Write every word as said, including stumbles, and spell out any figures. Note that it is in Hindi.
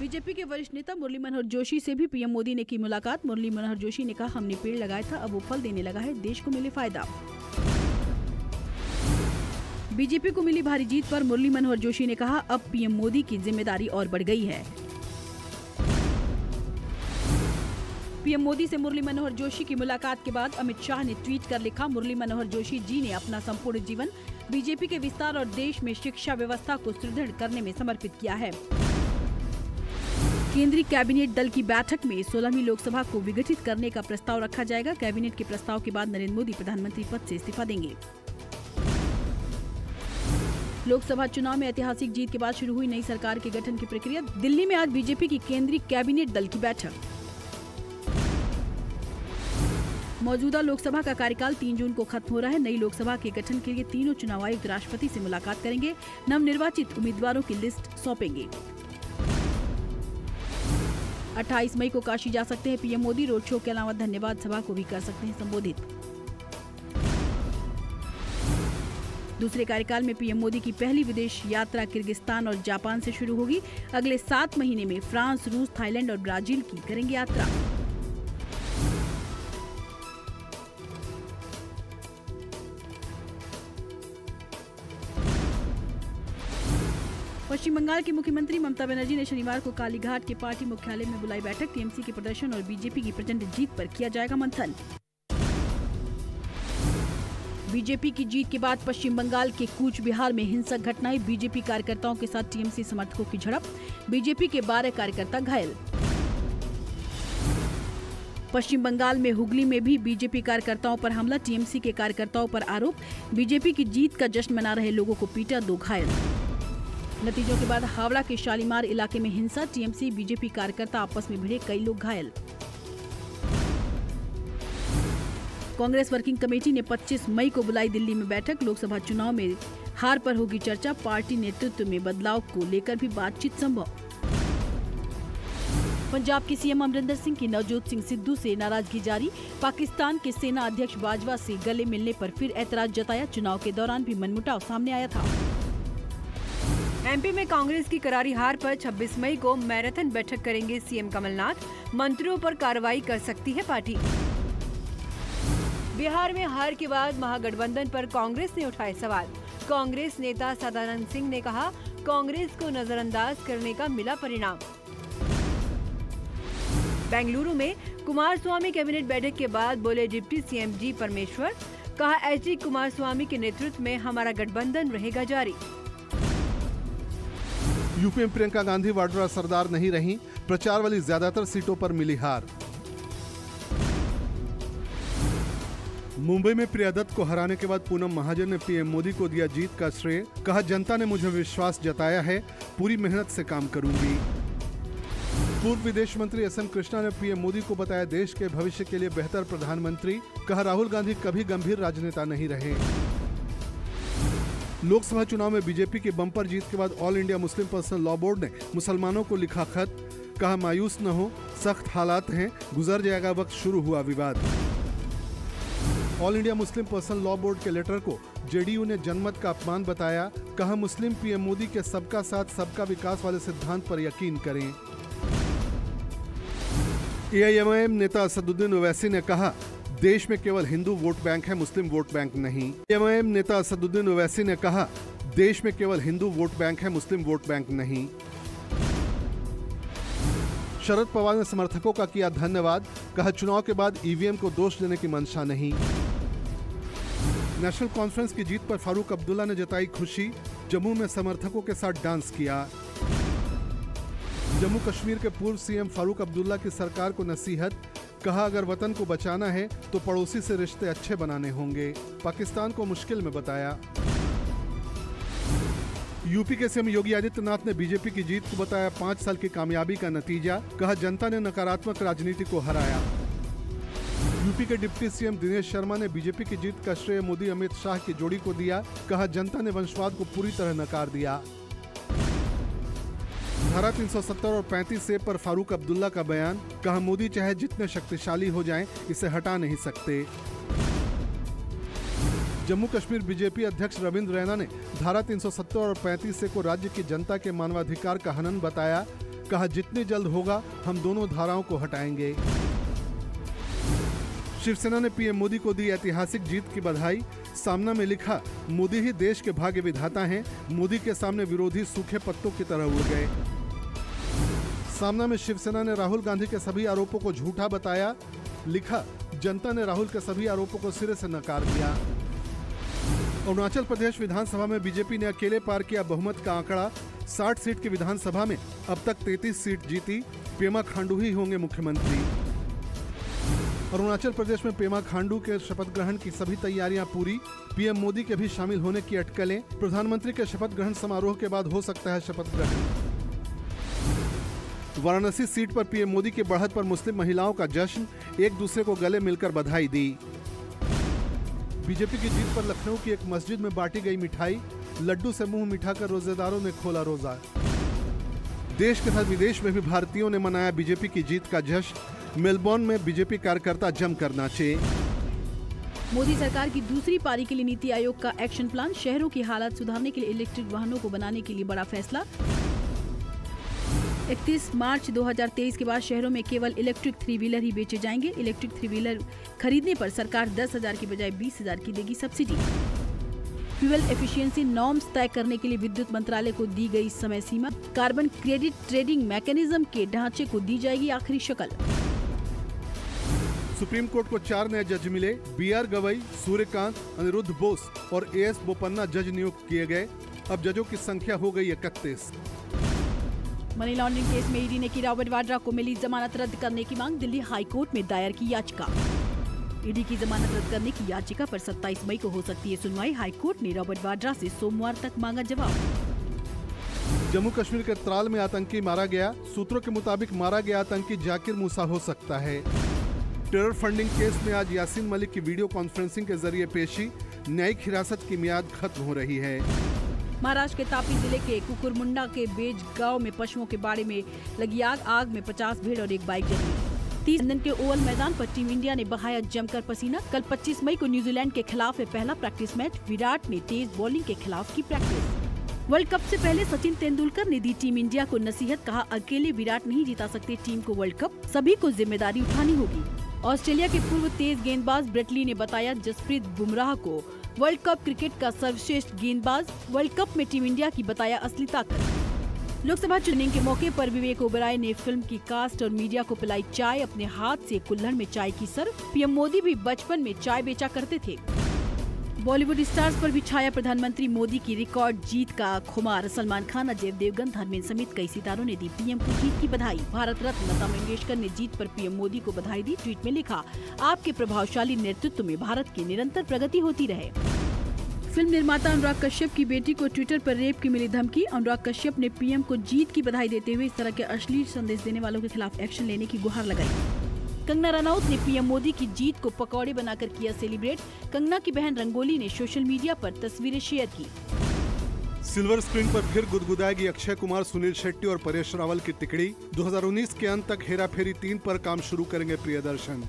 बीजेपी के वरिष्ठ नेता मुरली मनोहर जोशी से भी पीएम मोदी ने की मुलाकात। मुरली मनोहर जोशी ने कहा, हमने पेड़ लगाया था, अब वो फल देने लगा है, देश को मिले फायदा। बीजेपी को मिली भारी जीत पर मुरली मनोहर जोशी ने कहा, अब पीएम मोदी की जिम्मेदारी और बढ़ गई है। पीएम मोदी से मुरली मनोहर जोशी की मुलाकात के बाद अमित शाह ने ट्वीट कर लिखा, मुरली मनोहर जोशी जी ने अपना संपूर्ण जीवन बीजेपी के विस्तार और देश में शिक्षा व्यवस्था को सुदृढ़ करने में समर्पित किया है। केंद्रीय कैबिनेट दल की बैठक में सोलहवीं लोकसभा को विघटित करने का प्रस्ताव रखा जाएगा। कैबिनेट के प्रस्ताव के बाद नरेंद्र मोदी प्रधानमंत्री पद से इस्तीफा देंगे। लोकसभा चुनाव में ऐतिहासिक जीत के बाद शुरू हुई नई सरकार के गठन की प्रक्रिया। दिल्ली में आज बीजेपी की केंद्रीय कैबिनेट दल की बैठक। मौजूदा लोकसभा का कार्यकाल तीन जून को खत्म हो रहा है। नई लोकसभा के गठन के लिए तीनों चुनाव आयुक्त राष्ट्रपति से मुलाकात करेंगे, नवनिर्वाचित उम्मीदवारों की लिस्ट सौंपेंगे। अट्ठाईस मई को काशी जा सकते हैं पीएम मोदी। रोड शो के अलावा धन्यवाद सभा को भी कर सकते हैं संबोधित। दूसरे कार्यकाल में पीएम मोदी की पहली विदेश यात्रा किर्गिस्तान और जापान से शुरू होगी। अगले सात महीने में फ्रांस, रूस, थाईलैंड और ब्राजील की करेंगे यात्रा। पश्चिम बंगाल की मुख्यमंत्री ममता बैनर्जी ने शनिवार को कालीघाट के पार्टी मुख्यालय में बुलाई बैठक। टीएमसी के प्रदर्शन और बीजेपी की प्रचंड जीत पर किया जाएगा मंथन। बीजेपी की जीत के बाद पश्चिम बंगाल के कूच बिहार में हिंसक घटनाएं। बीजेपी कार्यकर्ताओं के साथ टीएमसी समर्थकों की झड़प। बीजेपी के बारह कार्यकर्ता घायल। पश्चिम बंगाल में हुगली में भी बीजेपी कार्यकर्ताओं पर हमला। टीएमसी के कार्यकर्ताओं पर आरोप। बीजेपी की जीत का जश्न मना रहे लोगों को पीटा, दो घायल। नतीजों के बाद हावड़ा के शालीमार इलाके में हिंसा। टीएमसी बीजेपी कार्यकर्ता आपस में भिड़े, कई लोग घायल। कांग्रेस वर्किंग कमेटी ने पच्चीस मई को बुलाई दिल्ली में बैठक। लोकसभा चुनाव में हार पर होगी चर्चा। पार्टी नेतृत्व में बदलाव को लेकर भी बातचीत संभव। पंजाब के सीएम अमरिंदर सिंह की नवजोत सिंह सिद्धू से नाराजगी जारी। पाकिस्तान के सेना अध्यक्ष बाजवा से गले मिलने पर फिर ऐतराज जताया। चुनाव के दौरान भी मनमुटाव सामने आया था। एमपी में कांग्रेस की करारी हार पर छब्बीस मई को मैराथन बैठक करेंगे सीएम कमलनाथ। मंत्रियों पर कार्रवाई कर सकती है पार्टी। बिहार में हार के बाद महागठबंधन पर कांग्रेस ने उठाए सवाल। कांग्रेस नेता सदानंद सिंह ने कहा, कांग्रेस को नजरअंदाज करने का मिला परिणाम। बेंगलुरु में कुमार स्वामी कैबिनेट बैठक के बाद बोले डिप्टी सीएम जी परमेश्वर। कहा, एच डी कुमार स्वामी के नेतृत्व में हमारा गठबंधन रहेगा जारी। यूपी में प्रियंका गांधी वाड्रा सरदार नहीं रहीं, प्रचार वाली ज्यादातर सीटों पर मिली हार। मुंबई में प्रिया दत्त को हराने के बाद पूनम महाजन ने पीएम मोदी को दिया जीत का श्रेय। कहा, जनता ने मुझे विश्वास जताया है, पूरी मेहनत से काम करूंगी। पूर्व विदेश मंत्री एस एम कृष्णा ने पीएम मोदी को बताया देश के भविष्य के लिए बेहतर प्रधानमंत्री। कहा, राहुल गांधी कभी गंभीर राजनेता नहीं रहे। लोकसभा चुनाव में बीजेपी की बम्पर जीत के बाद All India Muslim Personal Law Board ने मुसलमानों को लिखा खत। कहा, मायूस न हो, सख्त हालात हैं, गुजर जाएगा वक्त। शुरू हुआ विवाद। All India Muslim Personal Law Board के लेटर को जेडीयू ने जनमत का अपमान बताया। कहा, मुस्लिम पीएम मोदी के सबका साथ सबका विकास वाले सिद्धांत पर यकीन करें। एआईएमआईएम नेता असदुद्दीन ओवैसी ने कहा, देश में केवल हिंदू वोट बैंक है, मुस्लिम वोट बैंक नहीं। एआईएमआईएम नेता असदुद्दीन ओवैसी ने कहा, देश में केवल हिंदू वोट बैंक है, मुस्लिम वोट बैंक नहीं। शरद पवार ने समर्थकों का किया धन्यवाद। कहा, चुनाव के बाद ईवीएम को दोष देने की मंशा नहीं। नेशनल कॉन्फ्रेंस की जीत पर फारूक अब्दुल्ला ने जताई खुशी। जम्मू में समर्थकों के साथ डांस किया। जम्मू कश्मीर के पूर्व सीएम फारूक अब्दुल्ला की सरकार को नसीहत। कहा, अगर वतन को बचाना है तो पड़ोसी से रिश्ते अच्छे बनाने होंगे। पाकिस्तान को मुश्किल में बताया। यूपी के सीएम योगी आदित्यनाथ ने बीजेपी की जीत को बताया पाँच साल की कामयाबी का नतीजा। कहा, जनता ने नकारात्मक राजनीति को हराया। यूपी के डिप्टी सीएम दिनेश शर्मा ने बीजेपी की जीत का श्रेय मोदी अमित शाह की जोड़ी को दिया। कहा, जनता ने वंशवाद को पूरी तरह नकार दिया। धारा तीन सौ सत्तर और पैंतीस ए पर फारूक अब्दुल्ला का बयान। कहा, मोदी चाहे जितने शक्तिशाली हो जाएं, इसे हटा नहीं सकते। जम्मू कश्मीर बीजेपी अध्यक्ष रविंद्र रैना ने धारा तीन सौ सत्तर और पैंतीस ए को राज्य की जनता के मानवाधिकार का हनन बताया। कहा जितने जल्द होगा हम दोनों धाराओं को हटाएंगे। शिवसेना ने पीएम मोदी को दी ऐतिहासिक जीत की बधाई। सामना में लिखा, मोदी ही देश के भाग्य विधाता हैं। मोदी के सामने विरोधी सूखे पत्तों की तरह उड़ गए। सामना में शिवसेना ने राहुल गांधी के सभी आरोपों को झूठा बताया। लिखा, जनता ने राहुल के सभी आरोपों को सिरे से नकार दिया। अरुणाचल प्रदेश विधानसभा में बीजेपी ने अकेले पार किया बहुमत का आंकड़ा। साठ सीट की विधानसभा में अब तक तैंतीस सीट जीती। पेमा खांडू ही होंगे मुख्यमंत्री। अरुणाचल प्रदेश में पेमा खांडू के शपथ ग्रहण की सभी तैयारियां पूरी। पीएम मोदी के भी शामिल होने की अटकलें। प्रधानमंत्री के शपथ ग्रहण समारोह के बाद हो सकता है शपथ ग्रहण। वाराणसी सीट पर पीएम मोदी की बढ़त पर मुस्लिम महिलाओं का जश्न, एक दूसरे को गले मिलकर बधाई दी। बीजेपी की जीत पर लखनऊ की एक मस्जिद में बांटी गई मिठाई। लड्डू से मुंह मिठाकर रोजेदारों ने खोला रोजा। देश के साथ विदेश में भी भारतीयों ने मनाया बीजेपी की जीत का जश्न। मेलबोर्न में बीजेपी कार्यकर्ता जमकर नाचे। मोदी सरकार की दूसरी पारी के लिए नीति आयोग का एक्शन प्लान। शहरों की हालत सुधारने के लिए इलेक्ट्रिक वाहनों को बनाने के लिए बड़ा फैसला। इकतीस मार्च दो हज़ार तेईस के बाद शहरों में केवल इलेक्ट्रिक थ्री व्हीलर ही बेचे जाएंगे। इलेक्ट्रिक थ्री व्हीलर खरीदने पर सरकार दस हजार की बजाय बीस हजार की देगी सब्सिडी। फ्यूल एफिशिएंसी नॉर्म्स तय करने के लिए विद्युत मंत्रालय को दी गई समय सीमा। कार्बन क्रेडिट ट्रेडिंग मैकेनिज्म के ढांचे को दी जाएगी आखिरी शक्ल। सुप्रीम कोर्ट को चार नए जज मिले। बी आर गवई, सूर्यकांत, अनिरुद्ध बोस और ए एस बोपन्ना जज नियुक्त किए गए। अब जजों की संख्या हो गई इकतीस। मनी लॉन्ड्रिंग केस में ईडी ने की रॉबर्ट वाड्रा को मिली जमानत रद्द करने की मांग। दिल्ली हाईकोर्ट में दायर की याचिका। ईडी की जमानत रद्द करने की याचिका पर सत्ताईस मई को हो सकती है सुनवाई। हाईकोर्ट ने रॉबर्ट वाड्रा से सोमवार तक मांगा जवाब। जम्मू कश्मीर के त्राल में आतंकी मारा गया। सूत्रों के मुताबिक मारा गया आतंकी जाकिर मूसा हो सकता है। टेरर फंडिंग केस में आज यासीन मलिक की वीडियो कॉन्फ्रेंसिंग के जरिए पेशी। न्यायिक हिरासत की मियाद खत्म हो रही है। महाराष्ट्र के तापी जिले के कुकुरमुंडा के बेज गाँव में पशुओं के बाड़े में लगी आग। आग में पचास भेड़ और एक बाइक जली। तीस दिन के ओवल मैदान पर टीम इंडिया ने बहाया जमकर पसीना। कल पच्चीस मई को न्यूजीलैंड के खिलाफ है पहला प्रैक्टिस मैच। विराट ने तेज बॉलिंग के खिलाफ की प्रैक्टिस। वर्ल्ड कप से पहले सचिन तेंदुलकर ने दी टीम इंडिया को नसीहत। कहा, अकेले विराट नहीं जिता सकते टीम को वर्ल्ड कप, सभी को जिम्मेदारी उठानी होगी। ऑस्ट्रेलिया के पूर्व तेज गेंदबाज ब्रेटली ने बताया जसप्रीत बुमराह को वर्ल्ड कप क्रिकेट का सर्वश्रेष्ठ गेंदबाज। वर्ल्ड कप में टीम इंडिया की बताया असली ताकत। लोकसभा चुनाव के मौके पर विवेक ओबराय ने फिल्म की कास्ट और मीडिया को पिलाई चाय। अपने हाथ से कुल्हड़ में चाय की सर्व। पीएम मोदी भी बचपन में चाय बेचा करते थे। बॉलीवुड स्टार्स पर भी छाया प्रधानमंत्री मोदी की रिकॉर्ड जीत का खुमार। सलमान खान, अजय देवगन, धर्मेंद्र समेत कई सितारों ने दी पीएम को जीत की बधाई। भारत रत्न लता मंगेशकर ने जीत पर पीएम मोदी को बधाई दी। ट्वीट में लिखा, आपके प्रभावशाली नेतृत्व में भारत की निरंतर प्रगति होती रहे। फिल्म निर्माता अनुराग कश्यप की बेटी को ट्विटर पर रेप की मिली धमकी। अनुराग कश्यप ने पीएम को जीत की बधाई देते हुए इस तरह के अश्लील संदेश देने वालों के खिलाफ एक्शन लेने की गुहार लगाई। कंगना रनौत ने पीएम मोदी की जीत को पकौड़े बनाकर किया सेलिब्रेट। कंगना की बहन रंगोली ने सोशल मीडिया पर तस्वीरें शेयर की। सिल्वर स्क्रीन पर फिर गुदगुदाएगी अक्षय कुमार, सुनील शेट्टी और परेश रावल की तिकड़ी। दो हजार उन्नीस के अंत तक हेरा फेरी तीन पर काम शुरू करेंगे प्रियदर्शन।